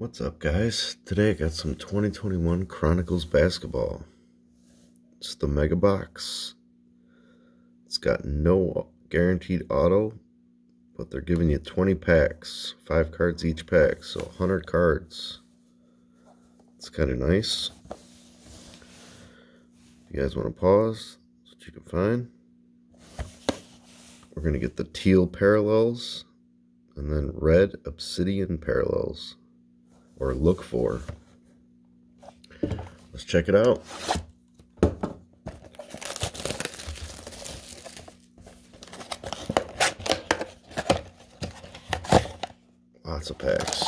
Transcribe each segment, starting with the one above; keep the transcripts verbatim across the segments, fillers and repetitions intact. What's up, guys? Today I got some twenty twenty-one Chronicles Basketball. It's the Mega Box. It's got no guaranteed auto, but they're giving you twenty packs, five cards each pack, so one hundred cards. It's kind of nice. If you guys want to pause, that's what you can find. We're going to get the teal parallels and then red obsidian parallels. Or look for. Let's check it out. Lots of packs.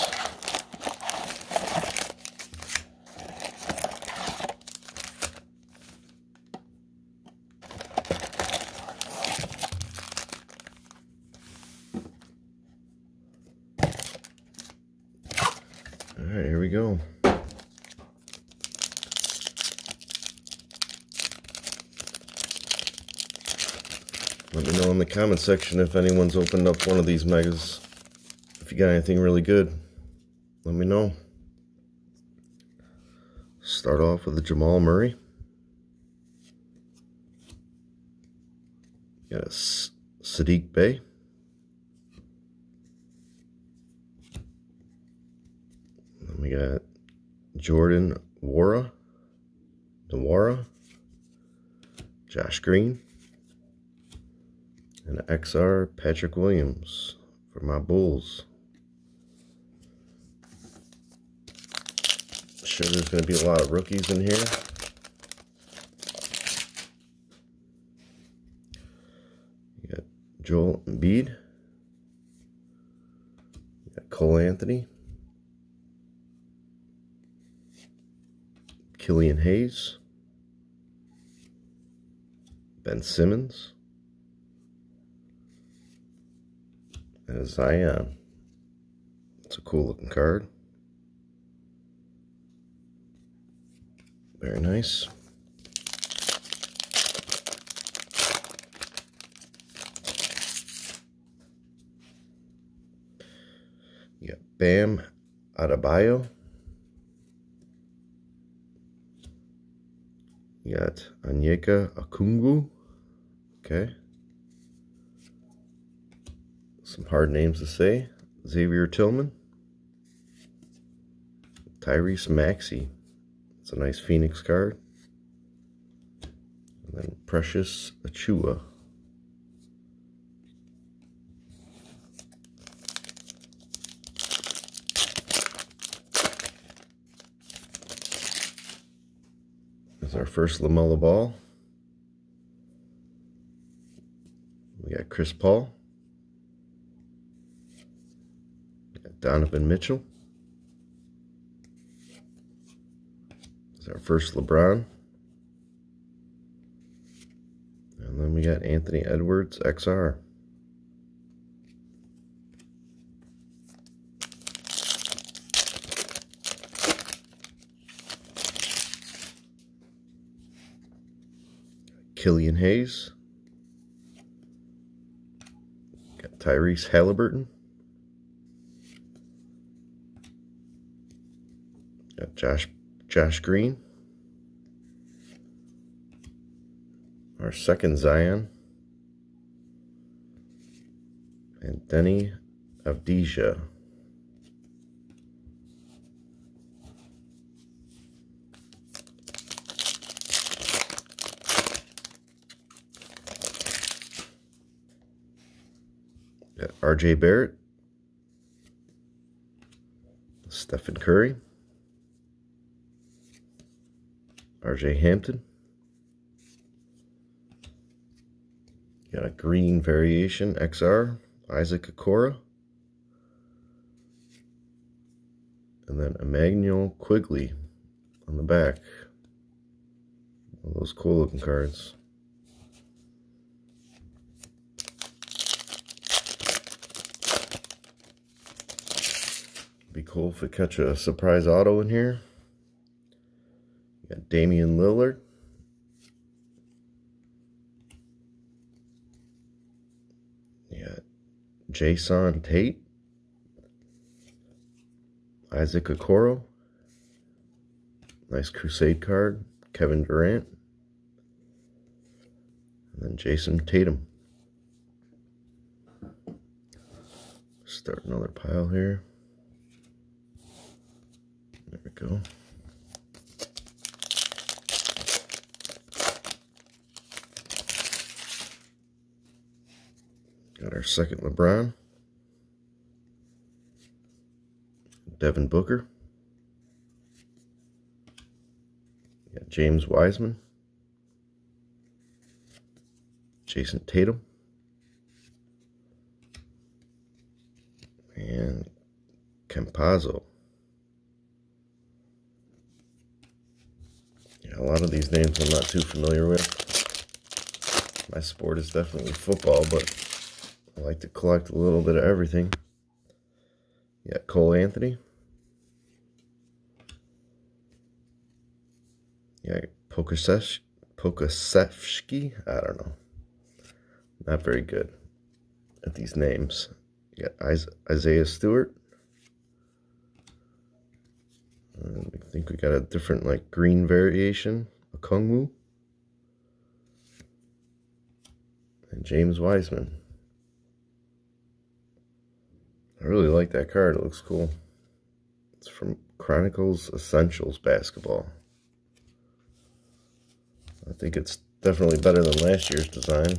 Alright, here we go. Let me know in the comment section if anyone's opened up one of these megas. If you got anything really good, let me know. Start off with the Jamal Murray. Got a Sadiq Bey. We got Jordan Nwora, Nwora, Josh Green, and X R Patrick Williams for my Bulls. I'm sure there's going to be a lot of rookies in here. You got Joel Embiid, you got Cole Anthony, Killian Hayes, Ben Simmons, and Zion. It's a cool looking card. Very nice. You got Bam Adebayo. You got Onyeka Okongwu. Okay. Some hard names to say. Xavier Tillman. Tyrese Maxey. It's a nice Phoenix card. And then Precious Achiuwa. Our first LaMelo Ball. We got Chris Paul. We got Donovan Mitchell. It's our first LeBron. And then we got Anthony Edwards, X R. Killian Hayes. Got Tyrese Halliburton. Got Josh Josh Green. Our second Zion. And Denny Avdija. R J Barrett, Stephen Curry, R J Hampton. Got a green variation, X R, Isaac Okoro, and then Emmanuel Quigley on the back. All those cool looking cards. Be cool if we catch a surprise auto in here. You got Damian Lillard. You got Jae'Sean Tate. Isaac Okoro. Nice Crusade card. Kevin Durant. And then Jason Tatum. Start another pile here. There we go. Got our second LeBron. Devin Booker. Got James Wiseman. Jason Tatum. And Campazzo. Yeah, a lot of these names I'm not too familiar with. My sport is definitely football, but I like to collect a little bit of everything. Yeah, Cole Anthony. Yeah, Pokuševski. I don't know. Not very good at these names. You got Isaiah Stewart. And I think we got a different, like, green variation. Okongwu. And James Wiseman. I really like that card. It looks cool. It's from Chronicles Essentials Basketball. I think it's definitely better than last year's design.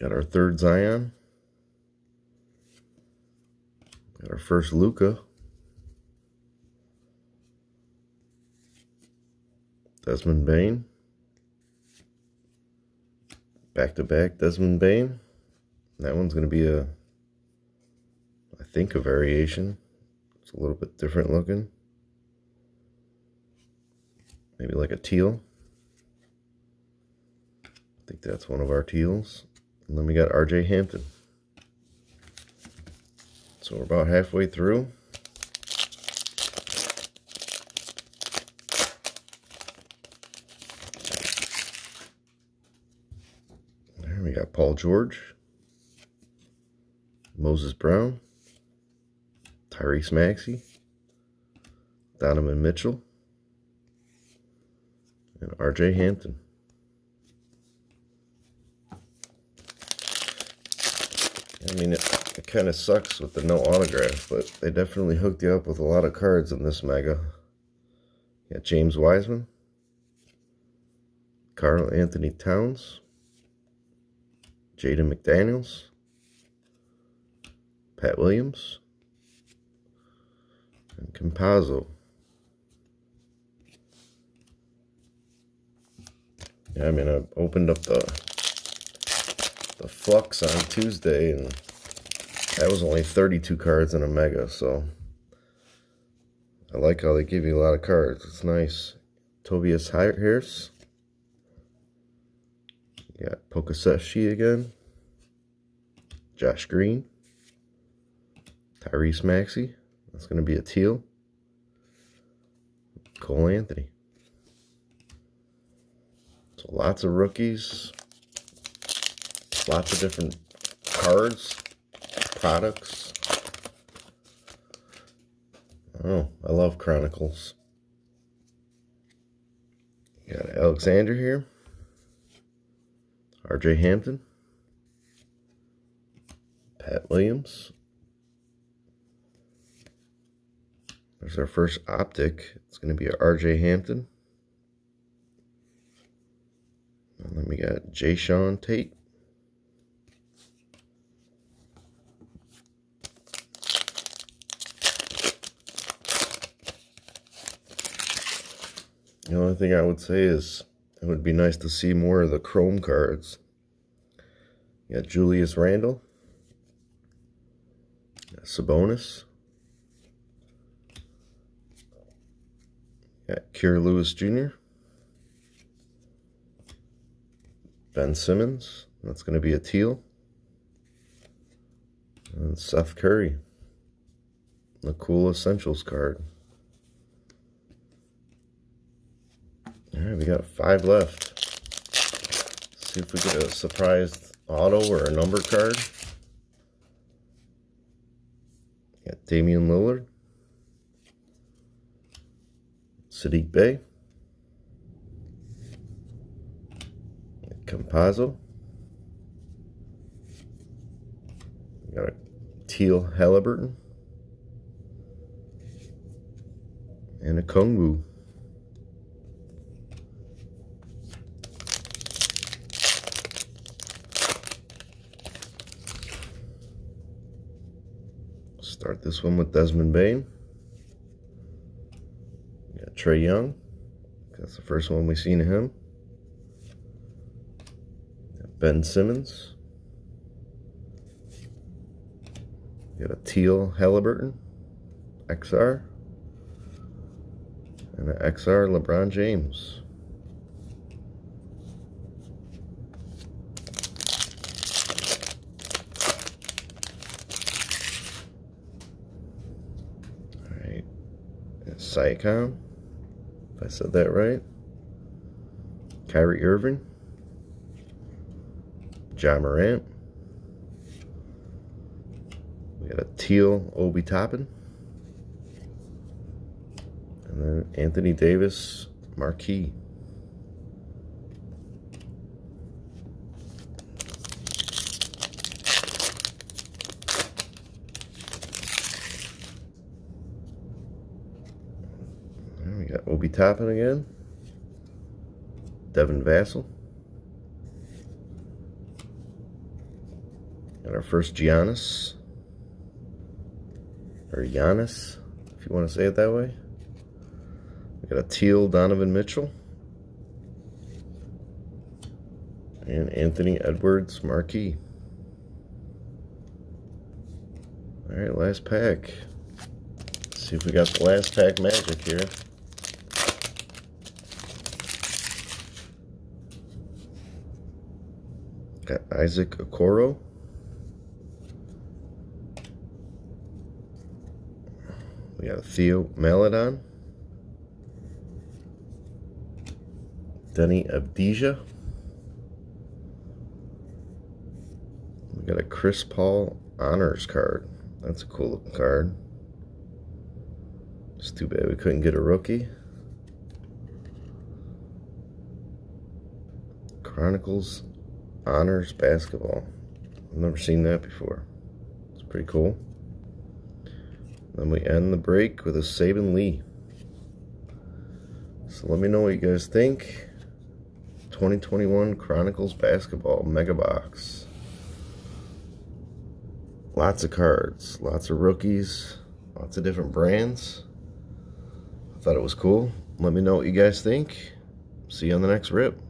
Got our third Zion. Got our first Luka. Desmond Bain. Back-to-back Desmond Bain. That one's going to be a, I think, a variation. It's a little bit different looking. Maybe like a teal. I think that's one of our teals. And then we got R J Hampton. So we're about halfway through. There we got Paul George. Moses Brown. Tyrese Maxey. Donovan Mitchell. And R J Hampton. I mean, it, it kind of sucks with the no autograph, but they definitely hooked you up with a lot of cards in this mega. You got James Wiseman. Karl Anthony Towns. Jaden McDaniels. Pat Williams. And Campazzo. Yeah, I mean, I opened up the... the Flux on Tuesday, and that was only thirty-two cards in a mega, so I like how they give you a lot of cards. It's nice. Tobias Harris. You got Pokuševski again. Josh Green. Tyrese Maxey. That's going to be a teal. Cole Anthony. So lots of rookies. Lots of different cards, products. Oh, I love Chronicles. You got Alexander here. R J Hampton. Pat Williams. There's our first optic. It's going to be R J Hampton. And then we got Jae'Sean Tate. The only thing I would say is it would be nice to see more of the Chrome cards. You got Julius Randle. You got Sabonis. You got Kier Lewis Junior Ben Simmons. That's going to be a teal. And Seth Curry. The cool Essentials card. Alright, we got five left. Let's see if we get a surprise auto or a number card. Damian Lillard, Sadiq Bey, Campazzo. Got a teal Haliburton and a Okongwu. Start this one with Desmond Bain. We got Trae Young. That's the first one we've seen of him. Ben Simmons. We got a teal Haliburton, X R. And an X R LeBron James. Saikon, if I said that right. Kyrie Irving, John Morant. We got a teal Obi Toppin, and then Anthony Davis Marquis. Obi Toppin again, Devin Vassell, and our first Giannis, or Giannis, if you want to say it that way. We got a teal Donovan Mitchell, and Anthony Edwards Marquis. Alright, last pack. Let's see if we got the last pack magic here. Got Isaac Okoro, we got a Theo Maladon, Denny Avdija, we got a Chris Paul honors card. That's a cool looking card. It's too bad we couldn't get a rookie. Chronicles Honors Basketball. I've never seen that before. It's pretty cool. Then we end the break with a Saban Lee. So let me know what you guys think. twenty twenty-one Chronicles Basketball Mega Box. Lots of cards. Lots of rookies. Lots of different brands. I thought it was cool. Let me know what you guys think. See you on the next rip.